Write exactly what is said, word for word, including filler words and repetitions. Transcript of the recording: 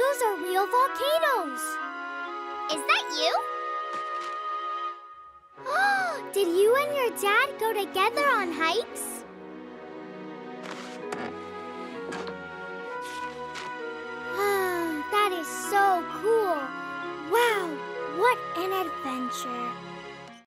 Those are real volcanoes. Is that you? Did you and your dad go together on hikes? That is so cool. Wow, what an adventure.